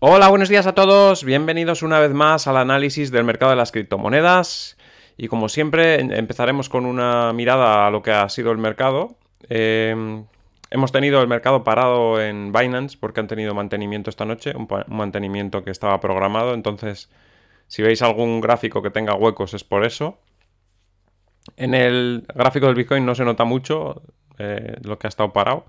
Hola, buenos días a todos, bienvenidos una vez más al análisis del mercado de las criptomonedas y como siempre empezaremos con una mirada a lo que ha sido el mercado. Hemos tenido el mercado parado en Binance porque han tenido mantenimiento esta noche, un mantenimiento que estaba programado, entonces si veis algún gráfico que tenga huecos es por eso. En el gráfico del Bitcoin no se nota mucho lo que ha estado parado.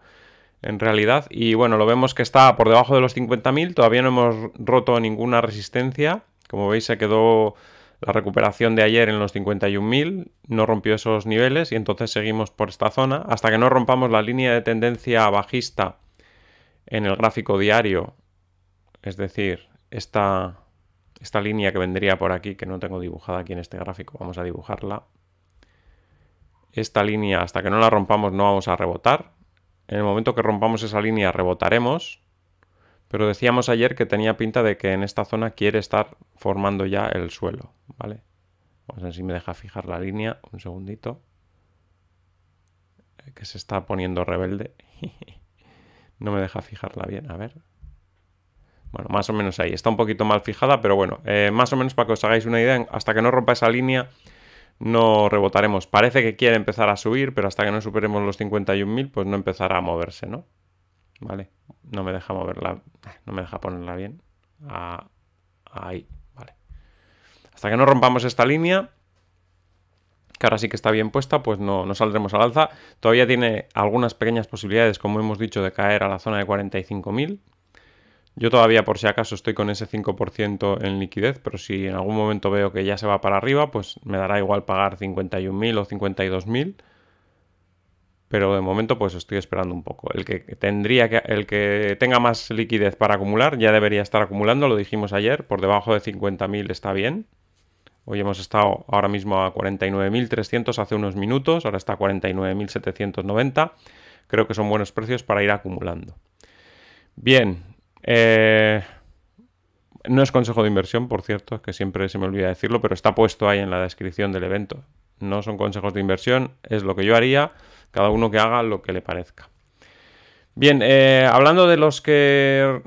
En realidad, y bueno, lo vemos que está por debajo de los 50.000, todavía no hemos roto ninguna resistencia. Como veis, se quedó la recuperación de ayer en los 51.000, no rompió esos niveles y entonces seguimos por esta zona. Hasta que no rompamos la línea de tendencia bajista en el gráfico diario, es decir, esta línea que vendría por aquí, que no tengo dibujada aquí en este gráfico, vamos a dibujarla. Esta línea, hasta que no la rompamos, no vamos a rebotar. En el momento que rompamos esa línea rebotaremos, pero decíamos ayer que tenía pinta de que en esta zona quiere estar formando ya el suelo, ¿vale? Vamos a ver si me deja fijar la línea, un segundito, que se está poniendo rebelde. No me deja fijarla bien, a ver. Bueno, más o menos ahí, está un poquito mal fijada, pero bueno, más o menos para que os hagáis una idea, hasta que no rompa esa línea no rebotaremos. Parece que quiere empezar a subir, pero hasta que no superemos los 51.000, pues no empezará a moverse, ¿no? Vale, no me deja moverla, no me deja ponerla bien. Ahí, vale. Hasta que no rompamos esta línea, que ahora sí que está bien puesta, pues no saldremos al alza. Todavía tiene algunas pequeñas posibilidades, como hemos dicho, de caer a la zona de 45.000. Yo todavía, por si acaso, estoy con ese 5% en liquidez, pero si en algún momento veo que ya se va para arriba, pues me dará igual pagar 51.000 o 52.000. Pero de momento, pues estoy esperando un poco. El que tenga más liquidez para acumular ya debería estar acumulando, lo dijimos ayer, por debajo de 50.000 está bien. Hoy hemos estado ahora mismo a 49.300 hace unos minutos, ahora está a 49.790. Creo que son buenos precios para ir acumulando. Bien. No es consejo de inversión, por cierto, es que siempre se me olvida decirlo, pero está puesto ahí en la descripción del evento. No son consejos de inversión, es lo que yo haría, cada uno que haga lo que le parezca. Bien, hablando de los que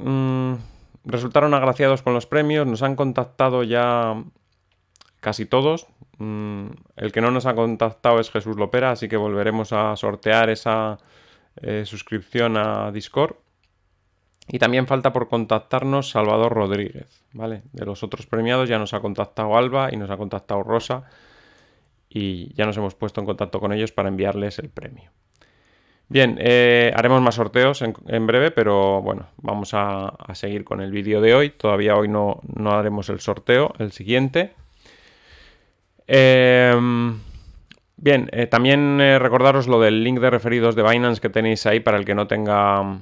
resultaron agraciados con los premios, nos han contactado ya casi todos. El que no nos ha contactado es Jesús Lopera, así que volveremos a sortear esa suscripción a Discord. Y también falta por contactarnos Salvador Rodríguez, ¿vale? De los otros premiados ya nos ha contactado Alba y nos ha contactado Rosa y ya nos hemos puesto en contacto con ellos para enviarles el premio. Bien, haremos más sorteos en breve, pero bueno, vamos a seguir con el vídeo de hoy. Todavía hoy no haremos el sorteo, el siguiente. Bien, también recordaros lo del link de referidos de Binance que tenéis ahí para el que no tenga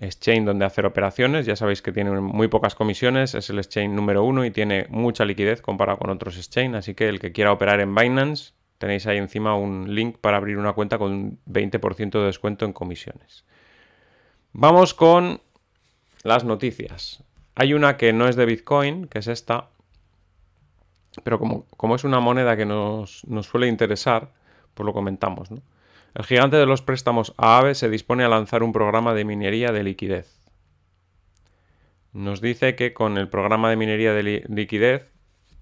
exchange donde hacer operaciones. Ya sabéis que tiene muy pocas comisiones, es el exchange número 1 y tiene mucha liquidez comparado con otros exchange, así que el que quiera operar en Binance, tenéis ahí encima un link para abrir una cuenta con un 20% de descuento en comisiones. Vamos con las noticias. Hay una que no es de Bitcoin, que es esta, pero como es una moneda que nos suele interesar, pues lo comentamos, ¿no? El gigante de los préstamos Aave se dispone a lanzar un programa de minería de liquidez. Nos dice que con el programa de minería de liquidez,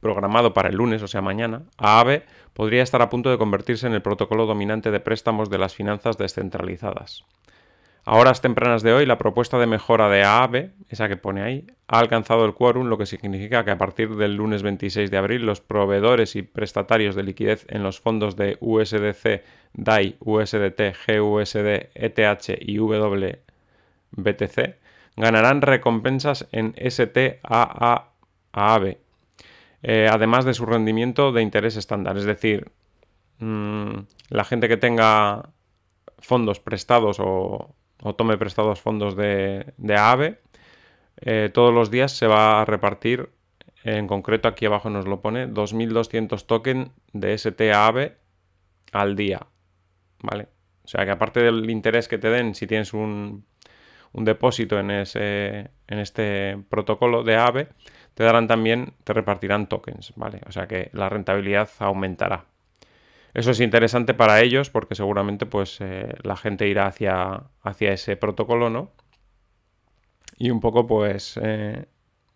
programado para el lunes, o sea mañana, Aave podría estar a punto de convertirse en el protocolo dominante de préstamos de las finanzas descentralizadas. A horas tempranas de hoy, la propuesta de mejora de Aave, esa que pone ahí, ha alcanzado el quórum, lo que significa que a partir del lunes 26 de abril los proveedores y prestatarios de liquidez en los fondos de USDC, DAI, USDT, GUSD, ETH y WBTC ganarán recompensas en ST-Aave, además de su rendimiento de interés estándar. Es decir, la gente que tenga fondos prestados o tome prestados fondos de Aave, todos los días se va a repartir, en concreto aquí abajo nos lo pone, 2.200 tokens de ST-Aave al día, ¿vale? O sea que aparte del interés que te den si tienes un depósito en este protocolo de Aave, te darán también, te repartirán tokens, ¿vale? O sea que la rentabilidad aumentará. Eso es interesante para ellos porque seguramente pues la gente irá hacia ese protocolo, ¿no? Y un poco pues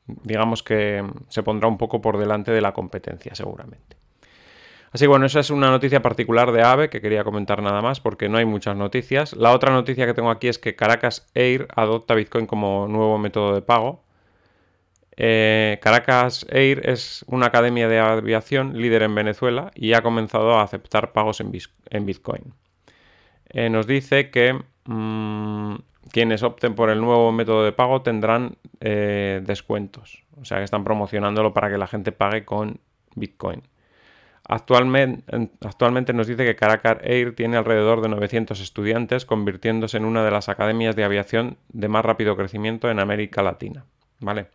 digamos que se pondrá un poco por delante de la competencia seguramente. Así que bueno, esa es una noticia particular de Aave que quería comentar nada más porque no hay muchas noticias. La otra noticia que tengo aquí es que Caracas Air adopta Bitcoin como nuevo método de pago. Caracas Air es una academia de aviación líder en Venezuela y ha comenzado a aceptar pagos en Bitcoin. Nos dice que quienes opten por el nuevo método de pago tendrán descuentos. O sea que están promocionándolo para que la gente pague con Bitcoin. Actualmente nos dice que Caracas Air tiene alrededor de 900 estudiantes, convirtiéndose en una de las academias de aviación de más rápido crecimiento en América Latina. ¿Vale?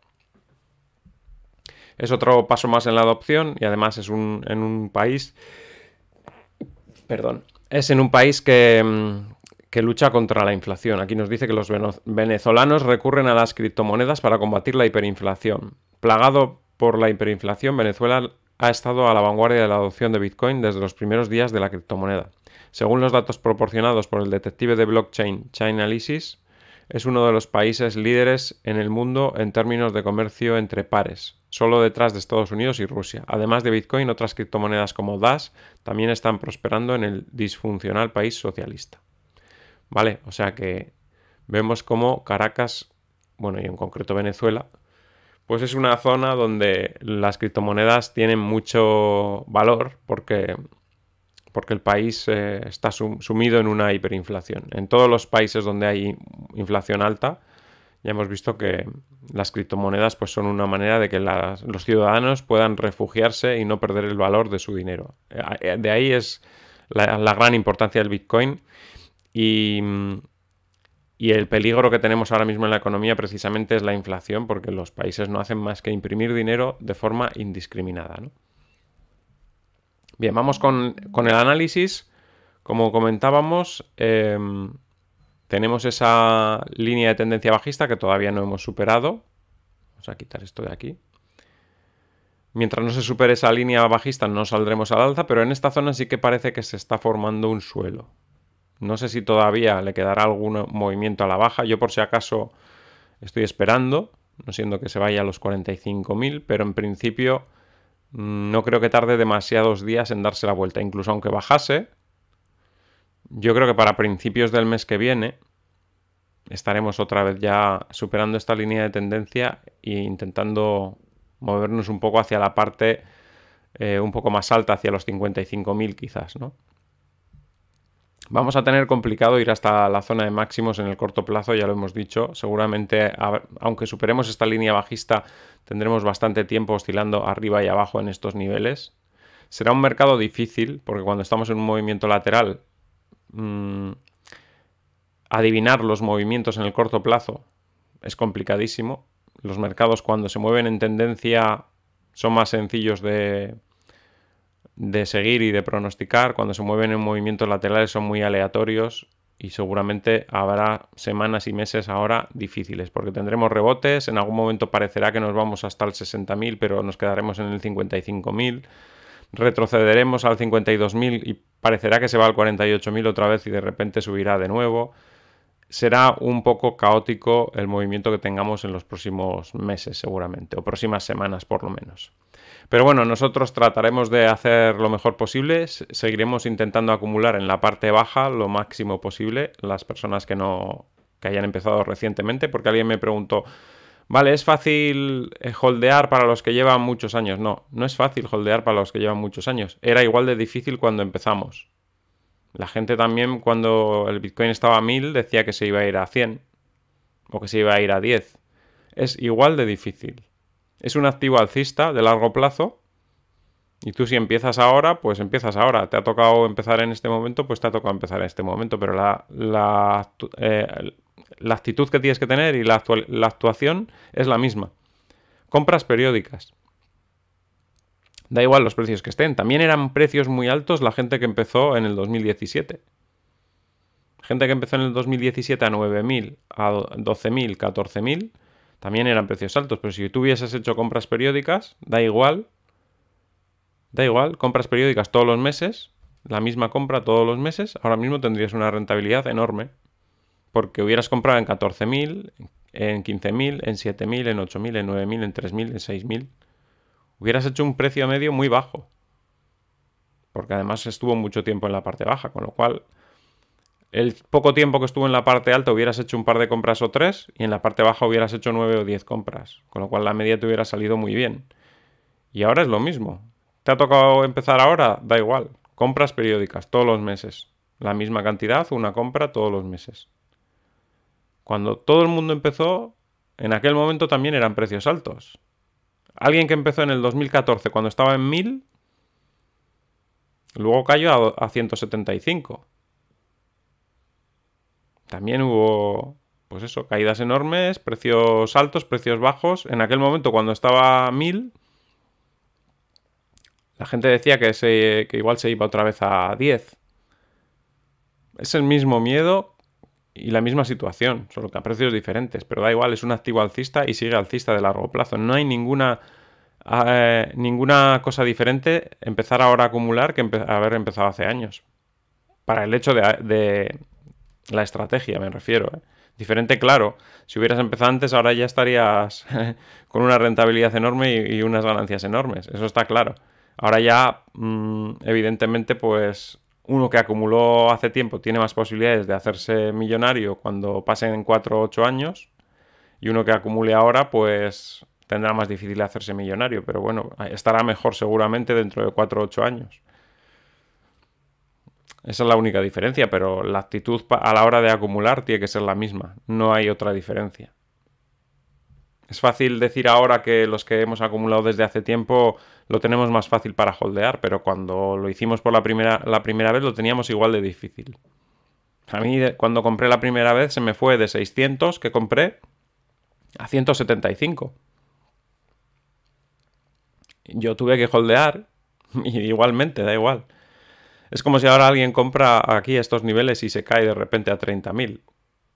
Es otro paso más en la adopción y además es en un país que lucha contra la inflación. Aquí nos dice que los venezolanos recurren a las criptomonedas para combatir la hiperinflación. Plagado por la hiperinflación, Venezuela ha estado a la vanguardia de la adopción de Bitcoin desde los primeros días de la criptomoneda. Según los datos proporcionados por el detective de blockchain Chainalysis, es uno de los países líderes en el mundo en términos de comercio entre pares, solo detrás de Estados Unidos y Rusia. Además de Bitcoin, otras criptomonedas como Dash también están prosperando en el disfuncional país socialista. Vale, o sea que vemos como Caracas, bueno, y en concreto Venezuela, pues es una zona donde las criptomonedas tienen mucho valor porque el país está sumido en una hiperinflación. En todos los países donde hay inflación alta, ya hemos visto que las criptomonedas pues, son una manera de que los ciudadanos puedan refugiarse y no perder el valor de su dinero. De ahí es la gran importancia del Bitcoin y el peligro que tenemos ahora mismo en la economía precisamente es la inflación, porque los países no hacen más que imprimir dinero de forma indiscriminada, ¿no? Bien, vamos con el análisis. Como comentábamos, tenemos esa línea de tendencia bajista que todavía no hemos superado. Vamos a quitar esto de aquí. Mientras no se supere esa línea bajista no saldremos al alza, pero en esta zona sí que parece que se está formando un suelo. No sé si todavía le quedará algún movimiento a la baja. Yo por si acaso estoy esperando, no siendo que se vaya a los 45.000, pero en principio no creo que tarde demasiados días en darse la vuelta. Incluso aunque bajase, yo creo que para principios del mes que viene estaremos otra vez ya superando esta línea de tendencia e intentando movernos un poco hacia la parte un poco más alta, hacia los 55.000 quizás, ¿no? Vamos a tener complicado ir hasta la zona de máximos en el corto plazo, ya lo hemos dicho. Seguramente, aunque superemos esta línea bajista, tendremos bastante tiempo oscilando arriba y abajo en estos niveles. Será un mercado difícil, porque cuando estamos en un movimiento lateral, adivinar los movimientos en el corto plazo es complicadísimo. Los mercados cuando se mueven en tendencia son más sencillos de seguir y de pronosticar. Cuando se mueven en movimientos laterales son muy aleatorios y seguramente habrá semanas y meses ahora difíciles porque tendremos rebotes, en algún momento parecerá que nos vamos hasta el 60.000 pero nos quedaremos en el 55.000, retrocederemos al 52.000 y parecerá que se va al 48.000 otra vez y de repente subirá de nuevo. Será un poco caótico el movimiento que tengamos en los próximos meses seguramente, o próximas semanas por lo menos. Pero bueno, nosotros trataremos de hacer lo mejor posible, seguiremos intentando acumular en la parte baja lo máximo posible las personas que hayan empezado recientemente, porque alguien me preguntó, vale, ¿es fácil holdear para los que llevan muchos años? No, no es fácil holdear para los que llevan muchos años, era igual de difícil cuando empezamos. La gente también cuando el Bitcoin estaba a 1000 decía que se iba a ir a 100 o que se iba a ir a 10. Es igual de difícil. Es un activo alcista de largo plazo y tú si empiezas ahora, pues empiezas ahora. Te ha tocado empezar en este momento, pues te ha tocado empezar en este momento. Pero la actitud que tienes que tener y la actuación es la misma. Compras periódicas. Da igual los precios que estén. También eran precios muy altos la gente que empezó en el 2017. Gente que empezó en el 2017 a 9.000, a 12.000, 14.000, también eran precios altos. Pero si tú hubieses hecho compras periódicas, da igual, compras periódicas todos los meses, la misma compra todos los meses, ahora mismo tendrías una rentabilidad enorme. Porque hubieras comprado en 14.000, en 15.000, en 7.000, en 8.000, en 9.000, en 3.000, en 6.000. Hubieras hecho un precio medio muy bajo, porque además estuvo mucho tiempo en la parte baja, con lo cual el poco tiempo que estuvo en la parte alta hubieras hecho un par de compras o tres, y en la parte baja hubieras hecho 9 o 10 compras, con lo cual la media te hubiera salido muy bien. Y ahora es lo mismo. ¿Te ha tocado empezar ahora? Da igual. Compras periódicas todos los meses. La misma cantidad, una compra todos los meses. Cuando todo el mundo empezó, en aquel momento también eran precios altos. Alguien que empezó en el 2014 cuando estaba en 1000, luego cayó a 175. También hubo, pues eso, caídas enormes, precios altos, precios bajos. En aquel momento, cuando estaba a 1000, la gente decía que igual se iba otra vez a 10. Es el mismo miedo y la misma situación, solo que a precios diferentes. Pero da igual, es un activo alcista y sigue alcista de largo plazo. No hay ninguna cosa diferente empezar ahora a acumular que haber empezado hace años. Para el hecho de la estrategia, me refiero, ¿eh? Diferente, claro. Si hubieras empezado antes, ahora ya estarías con una rentabilidad enorme y unas ganancias enormes. Eso está claro. Ahora ya, evidentemente, pues uno que acumuló hace tiempo tiene más posibilidades de hacerse millonario cuando pasen 4 o 8 años. Y uno que acumule ahora, pues tendrá más difícil hacerse millonario. Pero bueno, estará mejor seguramente dentro de 4 o 8 años. Esa es la única diferencia, pero la actitud a la hora de acumular tiene que ser la misma. No hay otra diferencia. Es fácil decir ahora que los que hemos acumulado desde hace tiempo lo tenemos más fácil para holdear, pero cuando lo hicimos por la primera vez lo teníamos igual de difícil. A mí, cuando compré la primera vez, se me fue de 600 que compré a 175. Yo tuve que holdear igualmente, da igual. Es como si ahora alguien compra aquí a estos niveles y se cae de repente a 30.000.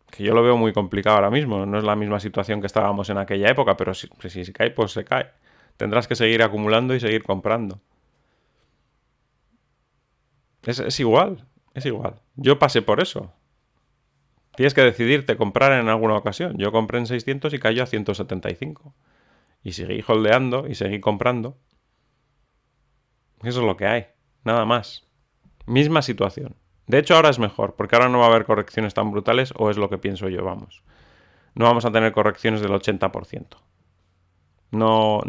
Que yo lo veo muy complicado ahora mismo. No es la misma situación que estábamos en aquella época, pero si se cae, pues se cae. Tendrás que seguir acumulando y seguir comprando. Es igual, es igual. Yo pasé por eso. Tienes que decidirte comprar en alguna ocasión. Yo compré en 600 y cayó a 175. Y seguí holdeando y seguí comprando. Eso es lo que hay, nada más. Misma situación. De hecho, ahora es mejor, porque ahora no va a haber correcciones tan brutales, o es lo que pienso yo, vamos. No vamos a tener correcciones del 80%. No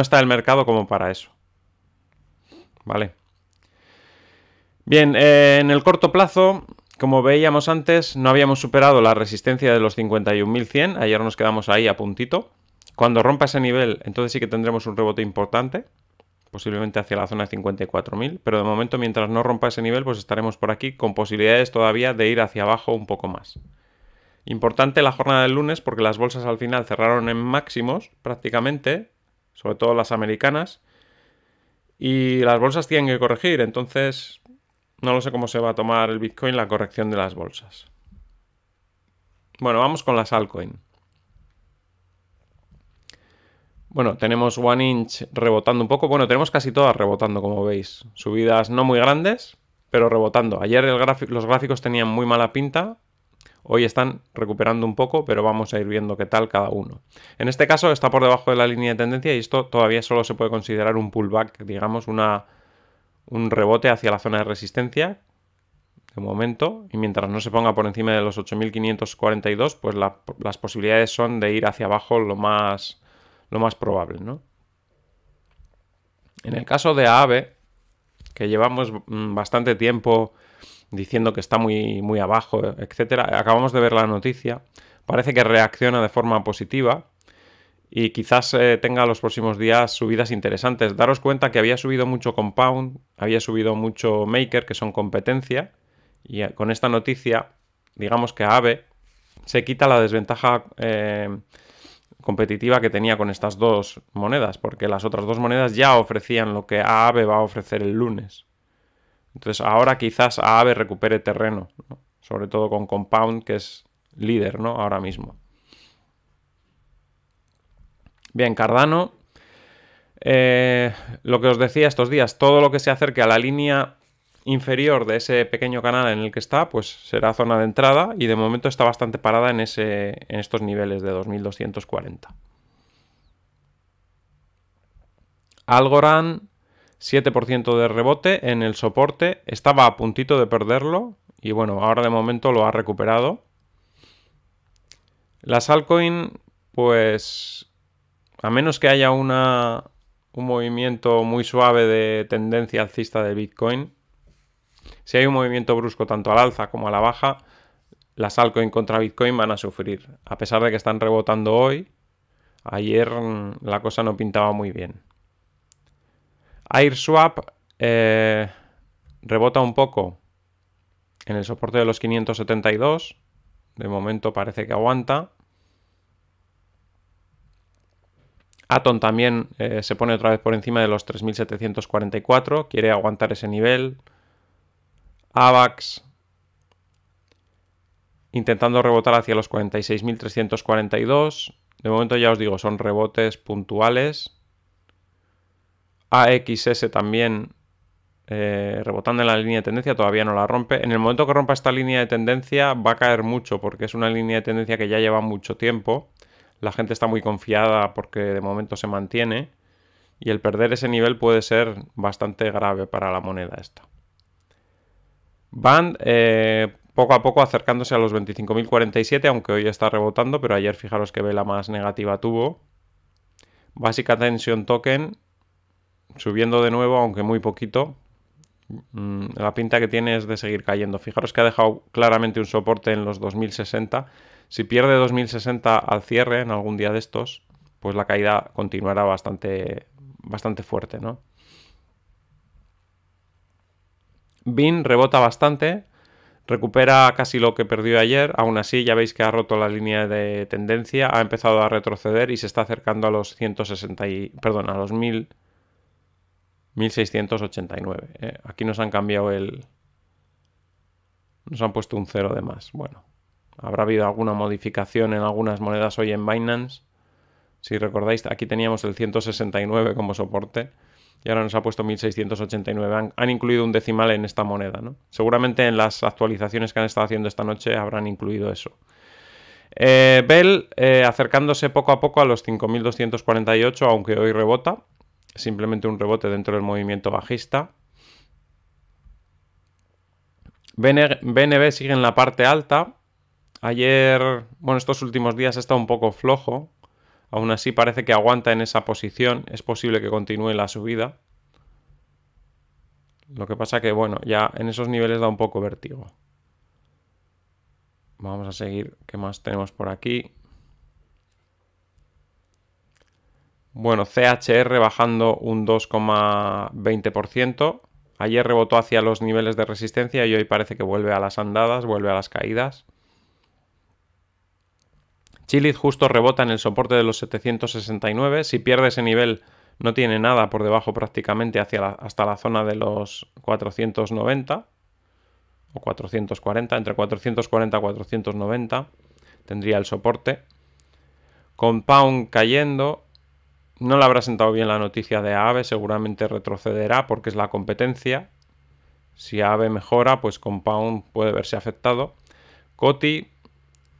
está el mercado como para eso. Vale. Bien, en el corto plazo, como veíamos antes, no habíamos superado la resistencia de los 51.100. Ayer nos quedamos ahí a puntito. Cuando rompa ese nivel, entonces sí que tendremos un rebote importante, posiblemente hacia la zona de 54.000, pero de momento, mientras no rompa ese nivel, pues estaremos por aquí con posibilidades todavía de ir hacia abajo un poco más. Importante la jornada del lunes, porque las bolsas al final cerraron en máximos prácticamente, sobre todo las americanas, y las bolsas tienen que corregir, entonces no lo sé cómo se va a tomar el Bitcoin la corrección de las bolsas. Bueno, vamos con las altcoins. Bueno, tenemos One Inch rebotando un poco. Bueno, tenemos casi todas rebotando, como veis. Subidas no muy grandes, pero rebotando. Ayer los gráficos tenían muy mala pinta. Hoy están recuperando un poco, pero vamos a ir viendo qué tal cada uno. En este caso está por debajo de la línea de tendencia y esto todavía solo se puede considerar un pullback, digamos, un rebote hacia la zona de resistencia. De momento, y mientras no se ponga por encima de los 8.542, pues las posibilidades son de ir hacia abajo lo más probable, ¿no? En el caso de Aave, que llevamos bastante tiempo diciendo que está muy, muy abajo, etcétera, acabamos de ver la noticia, parece que reacciona de forma positiva y quizás tenga los próximos días subidas interesantes. Daros cuenta que había subido mucho Compound, había subido mucho Maker, que son competencia, y con esta noticia, digamos que Aave se quita la desventaja competitiva que tenía con estas dos monedas, porque las otras dos monedas ya ofrecían lo que Aave va a ofrecer el lunes. Entonces ahora quizás Aave recupere terreno, ¿no? Sobre todo con Compound, que es líder, ¿no? Ahora mismo. Bien, Cardano, lo que os decía estos días, todo lo que se acerque a la línea inferior de ese pequeño canal en el que está, pues será zona de entrada, y de momento está bastante parada en estos niveles de 2240. Algorand, 7% de rebote en el soporte, estaba a puntito de perderlo y bueno, ahora de momento lo ha recuperado. Las altcoins, pues a menos que haya un movimiento muy suave de tendencia alcista de Bitcoin, si hay un movimiento brusco tanto al alza como a la baja, las altcoins contra Bitcoin van a sufrir. A pesar de que están rebotando hoy, ayer la cosa no pintaba muy bien. AirSwap rebota un poco en el soporte de los 572. De momento parece que aguanta. Atom también se pone otra vez por encima de los 3.744. Quiere aguantar ese nivel. AVAX intentando rebotar hacia los 46.342. De momento ya os digo, son rebotes puntuales. AXS también rebotando en la línea de tendencia, todavía no la rompe. En el momento que rompa esta línea de tendencia va a caer mucho, porque es una línea de tendencia que ya lleva mucho tiempo. La gente está muy confiada porque de momento se mantiene, y el perder ese nivel puede ser bastante grave para la moneda esta. Band poco a poco acercándose a los 25.047, aunque hoy está rebotando, pero ayer fijaros qué vela más negativa tuvo. Basic Attention Token subiendo de nuevo, aunque muy poquito. La pinta que tiene es de seguir cayendo. Fijaros que ha dejado claramente un soporte en los 2060. Si pierde 2060 al cierre en algún día de estos, pues la caída continuará bastante fuerte, ¿no? BIN rebota bastante, recupera casi lo que perdió ayer. Aún así ya veis que ha roto la línea de tendencia, ha empezado a retroceder y se está acercando a los 1689. Aquí nos han cambiado nos han puesto un cero de más. Bueno, habrá habido alguna modificación en algunas monedas hoy en Binance. Si recordáis, aquí teníamos el 169 como soporte y ahora nos ha puesto 1689. Han incluido un decimal en esta moneda, ¿no? Seguramente en las actualizaciones que han estado haciendo esta noche habrán incluido eso. Bell acercándose poco a poco a los 5248, aunque hoy rebota. Simplemente un rebote dentro del movimiento bajista. BNB sigue en la parte alta. Ayer, bueno, estos últimos días ha estado un poco flojo. Aún así parece que aguanta en esa posición. Es posible que continúe la subida. Lo que pasa que, bueno, ya en esos niveles da un poco vértigo. Vamos a seguir. ¿Qué más tenemos por aquí? Bueno, CHR bajando un 2,20%. Ayer rebotó hacia los niveles de resistencia y hoy parece que vuelve a las andadas, vuelve a las caídas. Chiliz justo rebota en el soporte de los 769. Si pierde ese nivel no tiene nada por debajo prácticamente hasta la zona de los 490 o 440. Entre 440 y 490 tendría el soporte. Compound cayendo. No le habrá sentado bien la noticia de Aave, seguramente retrocederá porque es la competencia. Si Aave mejora, pues Compound puede verse afectado. Coti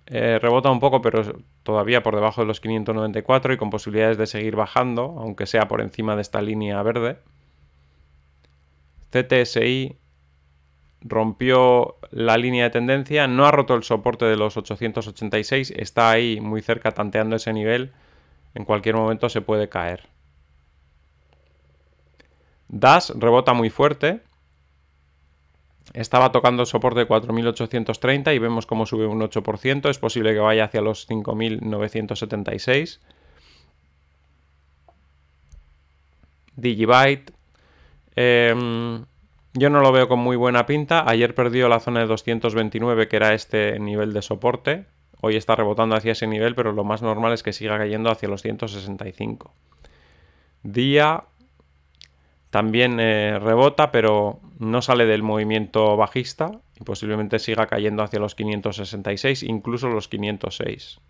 rebota un poco, pero todavía por debajo de los 594 y con posibilidades de seguir bajando, aunque sea por encima de esta línea verde. CTSI rompió la línea de tendencia, no ha roto el soporte de los 886, está ahí muy cerca tanteando ese nivel. En cualquier momento se puede caer. Dash rebota muy fuerte. Estaba tocando el soporte de 4.830 y vemos cómo sube un 8%. Es posible que vaya hacia los 5.976. Digibyte. Yo no lo veo con muy buena pinta. Ayer perdió la zona de 229, que era este nivel de soporte. Hoy está rebotando hacia ese nivel, pero lo más normal es que siga cayendo hacia los 165. DIA también rebota, pero no sale del movimiento bajista y posiblemente siga cayendo hacia los 566, incluso los 506.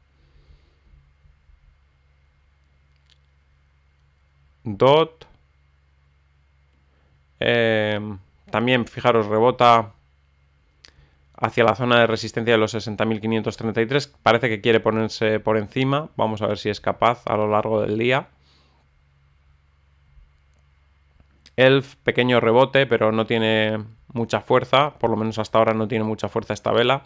DOT También, fijaros, rebota hacia la zona de resistencia de los 60.533. Parece que quiere ponerse por encima. Vamos a ver si es capaz a lo largo del día. El pequeño rebote, pero no tiene mucha fuerza. Por lo menos hasta ahora no tiene mucha fuerza esta vela.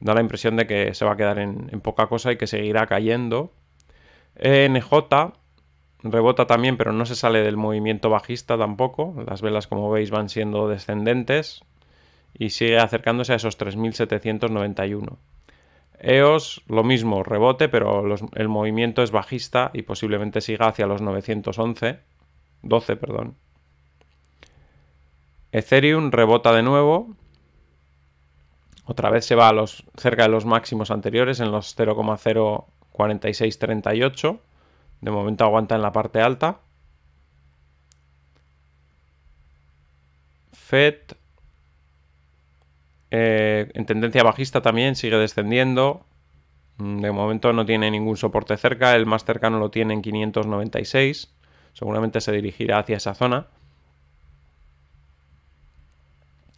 Da la impresión de que se va a quedar en poca cosa y que seguirá cayendo. ENJ rebota también, pero no se sale del movimiento bajista tampoco. Las velas, como veis, van siendo descendentes y sigue acercándose a esos 3.791. EOS, lo mismo, rebote, pero el movimiento es bajista y posiblemente siga hacia los 912, perdón. Ethereum rebota de nuevo. Otra vez se va a cerca de los máximos anteriores, en los 0,04638. De momento aguanta en la parte alta. FED en tendencia bajista también, sigue descendiendo. De momento no tiene ningún soporte cerca, el más cercano lo tiene en 596. Seguramente se dirigirá hacia esa zona.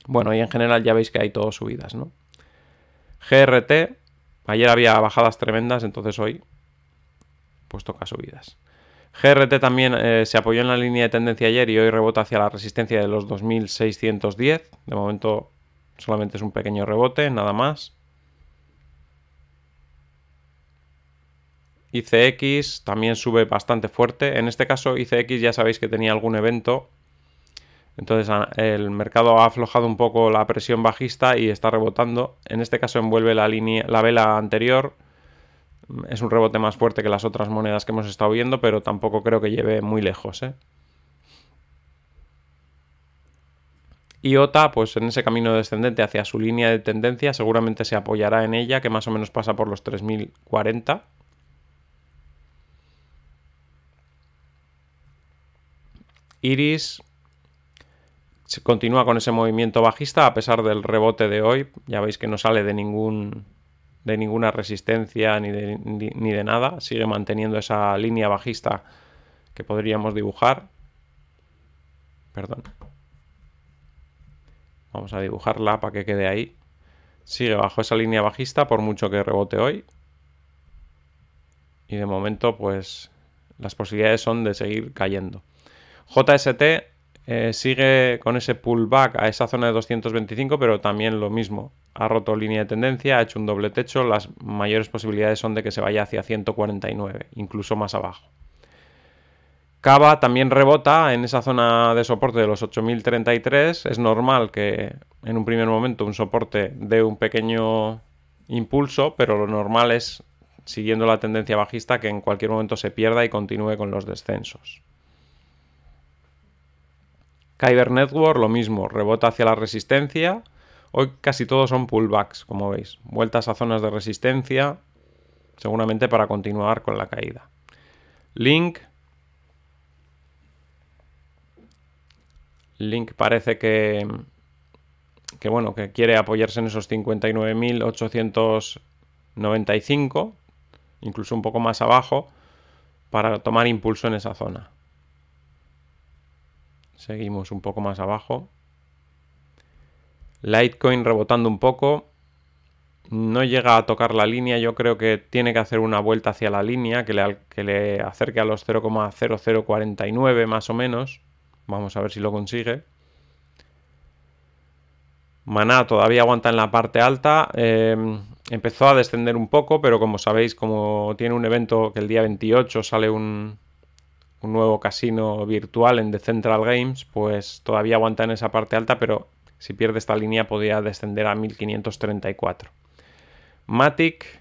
Bueno, y en general ya veis que hay todo subidas, ¿no? GRT, ayer había bajadas tremendas, entonces hoy pues toca subidas. GRT también se apoyó en la línea de tendencia ayer y hoy rebota hacia la resistencia de los 2.610. De momento solamente es un pequeño rebote, nada más. ICX también sube bastante fuerte. En este caso ICX ya sabéis que tenía algún evento. Entonces el mercado ha aflojado un poco la presión bajista y está rebotando. En este caso envuelve la vela anterior. Es un rebote más fuerte que las otras monedas que hemos estado viendo, pero tampoco creo que lleve muy lejos, ¿eh? IOTA, pues en ese camino descendente hacia su línea de tendencia, seguramente se apoyará en ella, que más o menos pasa por los 3.040. Iris continúa con ese movimiento bajista a pesar del rebote de hoy. Ya veis que no sale de ninguna resistencia ni de nada. Sigue manteniendo esa línea bajista que podríamos dibujar. Perdón. Vamos a dibujarla para que quede ahí. Sigue bajo esa línea bajista por mucho que rebote hoy. Y de momento pues las posibilidades son de seguir cayendo. JST sigue con ese pullback a esa zona de 225, pero también lo mismo. Ha roto línea de tendencia, ha hecho un doble techo. Las mayores posibilidades son de que se vaya hacia 149, incluso más abajo. Cava también rebota en esa zona de soporte de los 8033. Es normal que en un primer momento un soporte dé un pequeño impulso, pero lo normal es, siguiendo la tendencia bajista, que en cualquier momento se pierda y continúe con los descensos. Kyber Network, lo mismo, rebota hacia la resistencia. Hoy casi todos son pullbacks, como veis. Vueltas a zonas de resistencia, seguramente para continuar con la caída. Link. Link parece que quiere apoyarse en esos 59.895, incluso un poco más abajo, para tomar impulso en esa zona. Seguimos un poco más abajo. Litecoin rebotando un poco. No llega a tocar la línea. Yo creo que tiene que hacer una vuelta hacia la línea que le acerque a los 0,0049 más o menos. Vamos a ver si lo consigue. Maná todavía aguanta en la parte alta. Empezó a descender un poco, pero como sabéis, como tiene un evento que el día 28 sale un nuevo casino virtual en Decentral Games, pues todavía aguanta en esa parte alta, pero si pierde esta línea podría descender a 1534. Matic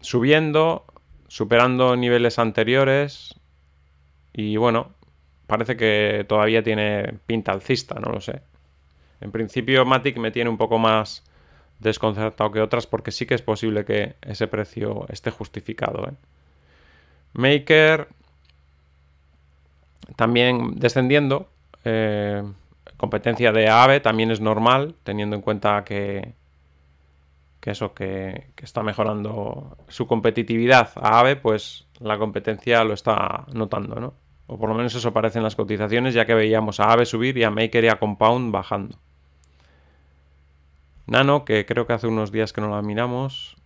subiendo, superando niveles anteriores y bueno, parece que todavía tiene pinta alcista, no lo sé. En principio Matic me tiene un poco más desconcertado que otras porque sí que es posible que ese precio esté justificado, ¿eh? Maker también descendiendo, competencia de Aave también es normal, teniendo en cuenta que está mejorando su competitividad. Aave, pues la competencia lo está notando, ¿no? O por lo menos eso parece en las cotizaciones, ya que veíamos a Aave subir y a Maker y a Compound bajando. Nano, que creo que hace unos días que no la miramos,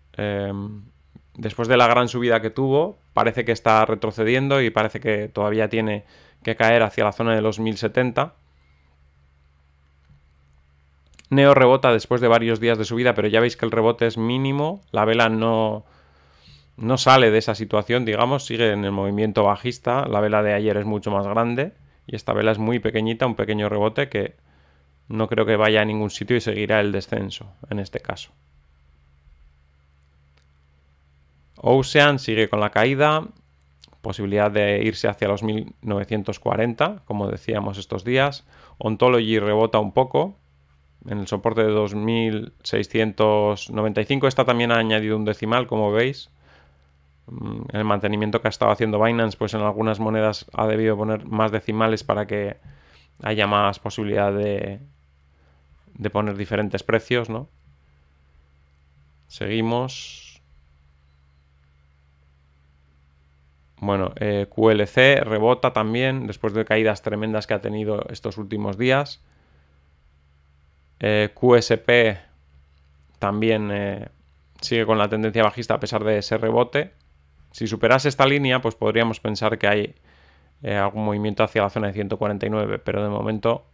después de la gran subida que tuvo, parece que está retrocediendo y parece que todavía tiene que caer hacia la zona de los 1070. Neo rebota después de varios días de subida, pero ya veis que el rebote es mínimo. La vela no sale de esa situación, digamos, sigue en el movimiento bajista. La vela de ayer es mucho más grande y esta vela es muy pequeñita, un pequeño rebote que no creo que vaya a ningún sitio y seguirá el descenso en este caso. Ocean sigue con la caída, posibilidad de irse hacia los 1940, como decíamos estos días. Ontology rebota un poco en el soporte de 2695. Esta también ha añadido un decimal, como veis. El mantenimiento que ha estado haciendo Binance, pues en algunas monedas ha debido poner más decimales para que haya más posibilidad de poner diferentes precios, ¿no? Seguimos. Bueno, QLC rebota también después de caídas tremendas que ha tenido estos últimos días. QSP también sigue con la tendencia bajista a pesar de ese rebote. Si superase esta línea, pues podríamos pensar que hay algún movimiento hacia la zona de 149, pero de momento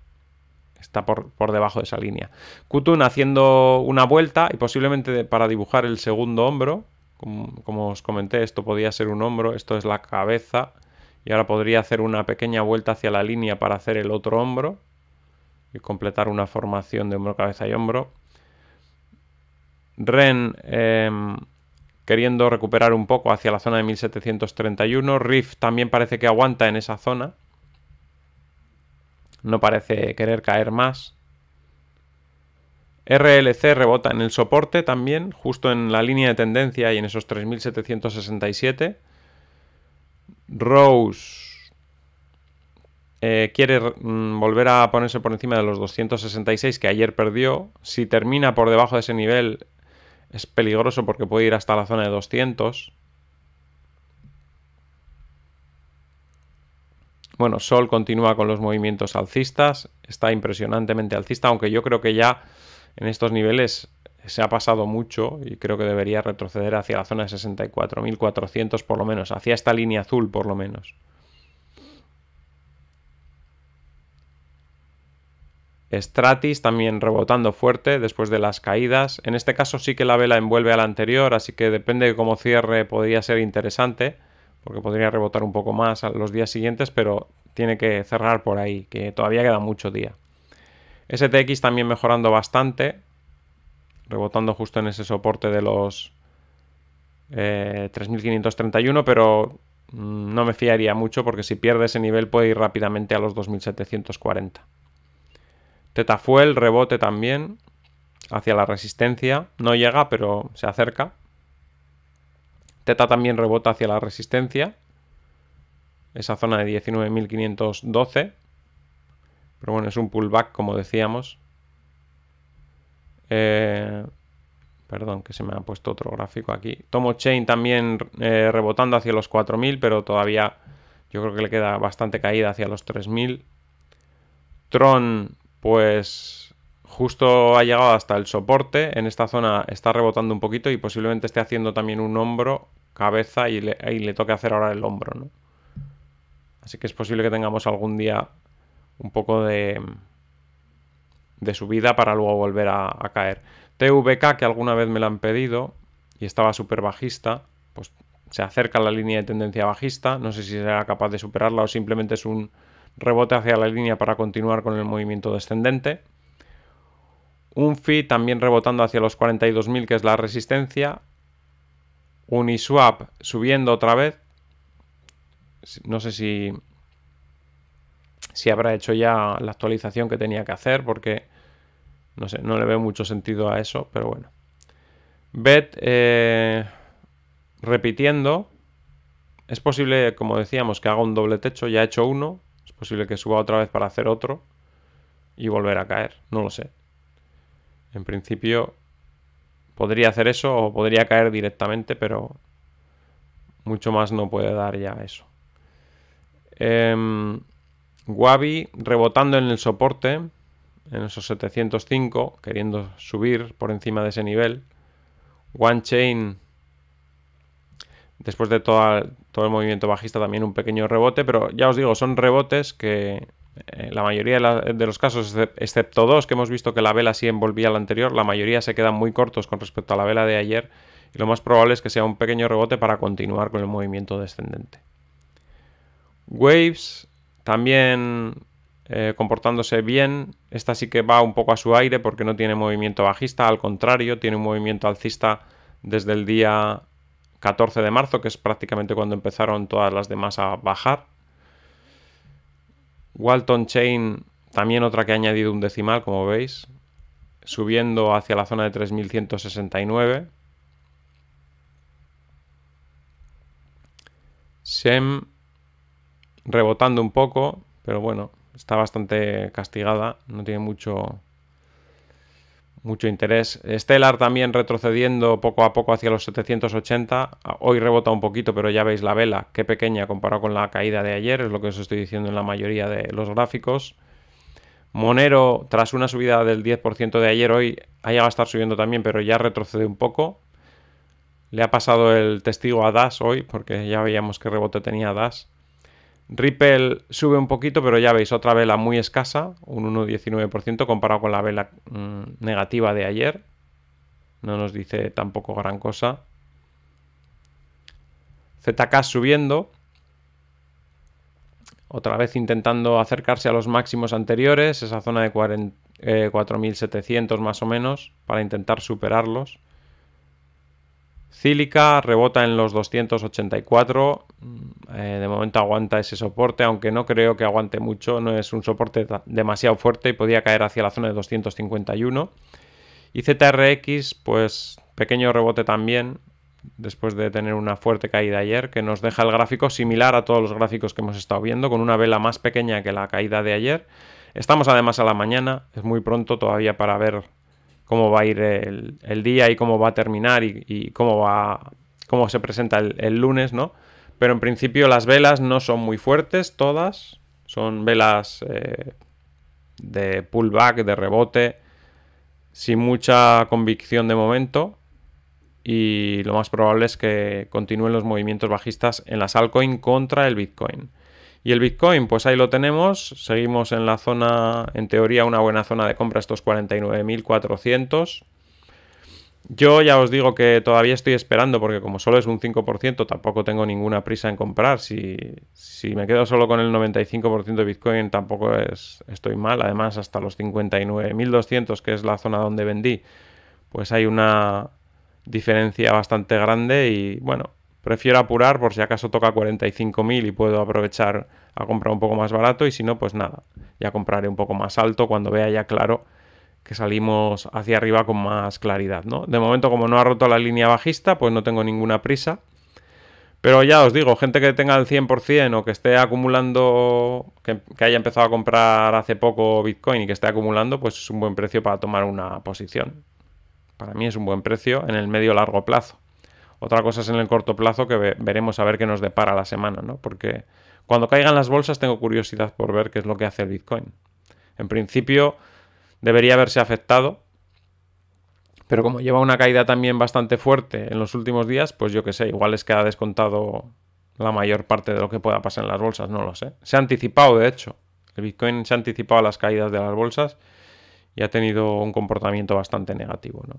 está por debajo de esa línea. Qtun haciendo una vuelta y posiblemente para dibujar el segundo hombro. Como os comenté, esto podía ser un hombro, esto es la cabeza, y ahora podría hacer una pequeña vuelta hacia la línea para hacer el otro hombro y completar una formación de hombro, cabeza y hombro. Ren queriendo recuperar un poco hacia la zona de 1731. Rift también parece que aguanta en esa zona, no parece querer caer más. RLC rebota en el soporte también, justo en la línea de tendencia y en esos 3767. Rose quiere volver a ponerse por encima de los 266 que ayer perdió. Si termina por debajo de ese nivel es peligroso porque puede ir hasta la zona de 200. Bueno, Sol continúa con los movimientos alcistas. Está impresionantemente alcista, aunque yo creo que ya en estos niveles se ha pasado mucho y creo que debería retroceder hacia la zona de 64.400 por lo menos, hacia esta línea azul por lo menos. Stratis también rebotando fuerte después de las caídas. En este caso sí que la vela envuelve a la anterior, así que depende de cómo cierre, podría ser interesante, porque podría rebotar un poco más a los días siguientes, pero tiene que cerrar por ahí, que todavía queda mucho día. STX también mejorando bastante, rebotando justo en ese soporte de los 3531, pero no me fiaría mucho porque si pierde ese nivel puede ir rápidamente a los 2740. Teta Fuel rebote también hacia la resistencia. No llega, pero se acerca. Teta también rebota hacia la resistencia, esa zona de 19.512. Pero bueno, es un pullback, como decíamos. Perdón, que se me ha puesto otro gráfico aquí. Tomo Chain también rebotando hacia los 4.000, pero todavía yo creo que le queda bastante caída hacia los 3.000. Tron, pues justo ha llegado hasta el soporte. En esta zona está rebotando un poquito y posiblemente esté haciendo también un hombro, cabeza, y le toque hacer ahora el hombro, ¿no? Así que es posible que tengamos algún día un poco de subida para luego volver a caer. TVK, que alguna vez me la han pedido y estaba súper bajista, pues se acerca a la línea de tendencia bajista. No sé si será capaz de superarla o simplemente es un rebote hacia la línea para continuar con el movimiento descendente. UNFI también rebotando hacia los 42.000, que es la resistencia. Uniswap subiendo otra vez. No sé si habrá hecho ya la actualización que tenía que hacer, porque no sé, no le veo mucho sentido a eso, pero bueno. BET repitiendo. Es posible, como decíamos, que haga un doble techo. Ya ha hecho uno. Es posible que suba otra vez para hacer otro y volver a caer. No lo sé. En principio podría hacer eso o podría caer directamente, pero mucho más no puede dar ya eso. Wabi rebotando en el soporte, en esos 705, queriendo subir por encima de ese nivel. OneChain, después de todo el movimiento bajista, también un pequeño rebote, pero ya os digo, son rebotes que la mayoría de los casos, excepto dos que hemos visto que la vela sí envolvía la anterior, la mayoría se quedan muy cortos con respecto a la vela de ayer, y lo más probable es que sea un pequeño rebote para continuar con el movimiento descendente. Waves también comportándose bien. Esta sí que va un poco a su aire porque no tiene movimiento bajista, al contrario, tiene un movimiento alcista desde el día 14 de marzo, que es prácticamente cuando empezaron todas las demás a bajar. Walton Chain, también otra que ha añadido un decimal, como veis, subiendo hacia la zona de 3.169. SEM rebotando un poco, pero bueno, está bastante castigada, no tiene mucho interés. Stellar también retrocediendo poco a poco hacia los 780. Hoy rebota un poquito, pero ya veis la vela, qué pequeña comparado con la caída de ayer, es lo que os estoy diciendo en la mayoría de los gráficos. Monero, tras una subida del 10% de ayer, hoy ha llegado a estar subiendo también, pero ya retrocede un poco. Le ha pasado el testigo a Dash hoy, porque ya veíamos qué rebote tenía Dash. Ripple sube un poquito, pero ya veis otra vela muy escasa, un 1,19% comparado con la vela negativa de ayer. No nos dice tampoco gran cosa. ZK subiendo, otra vez intentando acercarse a los máximos anteriores, esa zona de 4.700 más o menos, para intentar superarlos. Cílica rebota en los 284, de momento aguanta ese soporte, aunque no creo que aguante mucho, no es un soporte demasiado fuerte y podía caer hacia la zona de 251. Y ZRX, pues pequeño rebote también, después de tener una fuerte caída ayer, que nos deja el gráfico similar a todos los gráficos que hemos estado viendo, con una vela más pequeña que la caída de ayer. Estamos además a la mañana, es muy pronto todavía para ver cómo va a ir el día y cómo va a terminar y cómo se presenta el lunes, ¿no? Pero en principio las velas no son muy fuertes todas, son velas de pullback, de rebote, sin mucha convicción de momento, y lo más probable es que continúen los movimientos bajistas en las altcoins contra el Bitcoin. Y el Bitcoin, pues ahí lo tenemos, seguimos en la zona, en teoría una buena zona de compra, estos 49.400. Yo ya os digo que todavía estoy esperando porque como solo es un 5%, tampoco tengo ninguna prisa en comprar. Si me quedo solo con el 95% de Bitcoin tampoco estoy mal. Además, hasta los 59.200, que es la zona donde vendí, pues hay una diferencia bastante grande y bueno, prefiero apurar por si acaso toca 45.000 y puedo aprovechar a comprar un poco más barato, y si no, pues nada, ya compraré un poco más alto cuando vea ya claro que salimos hacia arriba con más claridad, ¿no? De momento, como no ha roto la línea bajista, pues no tengo ninguna prisa. Pero ya os digo, gente que tenga el 100% o que esté acumulando, que haya empezado a comprar hace poco Bitcoin y que esté acumulando, pues es un buen precio para tomar una posición. Para mí es un buen precio en el medio-largo plazo. Otra cosa es en el corto plazo, que veremos a ver qué nos depara la semana, ¿no? Porque cuando caigan las bolsas tengo curiosidad por ver qué es lo que hace el Bitcoin. En principio debería haberse afectado, pero como lleva una caída también bastante fuerte en los últimos días, pues yo qué sé, igual es que ha descontado la mayor parte de lo que pueda pasar en las bolsas, no lo sé. Se ha anticipado, de hecho. El Bitcoin se ha anticipado a las caídas de las bolsas y ha tenido un comportamiento bastante negativo, ¿no?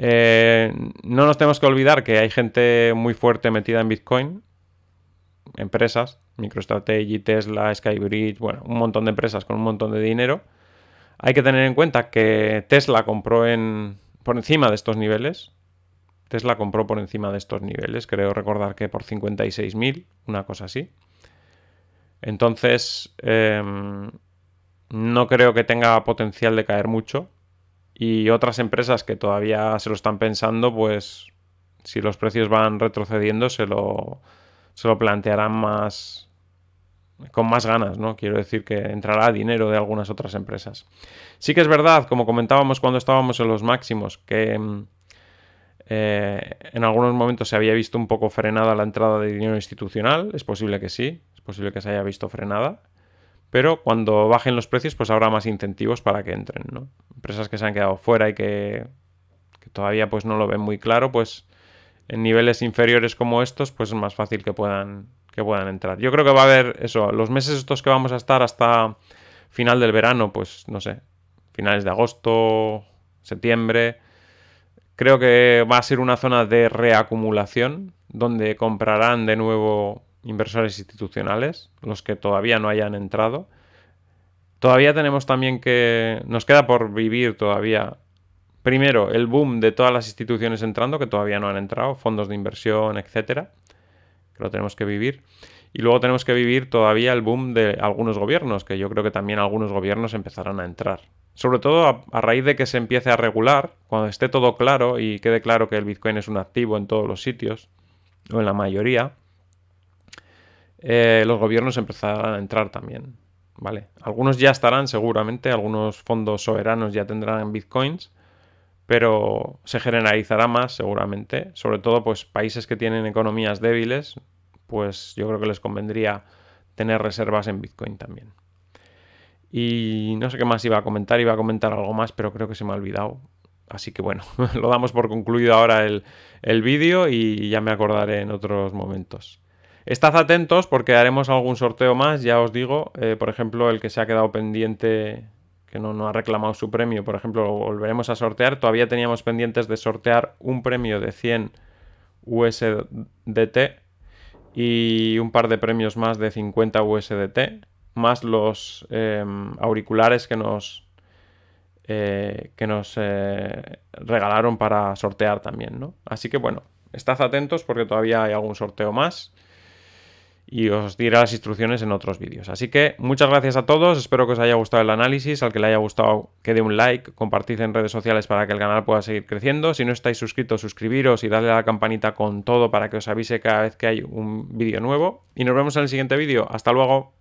No nos tenemos que olvidar que hay gente muy fuerte metida en Bitcoin, empresas, MicroStrategy, Tesla, Skybridge, bueno, un montón de empresas con un montón de dinero. Hay que tener en cuenta que Tesla compró por encima de estos niveles. Tesla compró por encima de estos niveles, creo recordar que por 56.000, una cosa así. Entonces, no creo que tenga potencial de caer mucho. Y otras empresas que todavía se lo están pensando, pues si los precios van retrocediendo se lo plantearán con más ganas, ¿no? Quiero decir que entrará dinero de algunas otras empresas. Sí que es verdad, como comentábamos cuando estábamos en los máximos, que en algunos momentos se había visto un poco frenada la entrada de dinero institucional. Es posible que sí, posible que se haya visto frenada, pero cuando bajen los precios pues habrá más incentivos para que entren, ¿no? Empresas que se han quedado fuera y que todavía pues no lo ven muy claro, pues en niveles inferiores como estos pues es más fácil que puedan entrar. Yo creo que va a haber eso, los meses estos que vamos a estar hasta final del verano, pues no sé, finales de agosto, septiembre, creo que va a ser una zona de reacumulación donde comprarán de nuevo inversores institucionales, los que todavía no hayan entrado. Todavía tenemos también que... Nos queda por vivir todavía, primero, el boom de todas las instituciones entrando, que todavía no han entrado, fondos de inversión, etcétera, que lo tenemos que vivir. Y luego tenemos que vivir todavía el boom de algunos gobiernos, que yo creo que también algunos gobiernos empezarán a entrar. Sobre todo a raíz de que se empiece a regular, cuando esté todo claro y quede claro que el Bitcoin es un activo en todos los sitios, o en la mayoría, los gobiernos empezarán a entrar también, ¿vale? Algunos ya estarán seguramente, algunos fondos soberanos ya tendrán Bitcoins, pero se generalizará más seguramente, sobre todo pues países que tienen economías débiles, pues yo creo que les convendría tener reservas en Bitcoin también. Y no sé qué más iba a comentar algo más, pero creo que se me ha olvidado. Así que bueno, lo damos por concluido ahora el vídeo y ya me acordaré en otros momentos. Estad atentos porque haremos algún sorteo más, ya os digo. Por ejemplo, el que se ha quedado pendiente, que no ha reclamado su premio, por ejemplo, lo volveremos a sortear. Todavía teníamos pendientes de sortear un premio de 100 USDT y un par de premios más de 50 USDT. Más los auriculares que nos regalaron para sortear también, ¿no? Así que bueno, estad atentos porque todavía hay algún sorteo más y os diré las instrucciones en otros vídeos. Así que muchas gracias a todos, espero que os haya gustado el análisis, al que le haya gustado que dé un like, compartid en redes sociales para que el canal pueda seguir creciendo. Si no estáis suscritos, suscribiros y darle a la campanita con todo para que os avise cada vez que hay un vídeo nuevo. Y nos vemos en el siguiente vídeo. Hasta luego.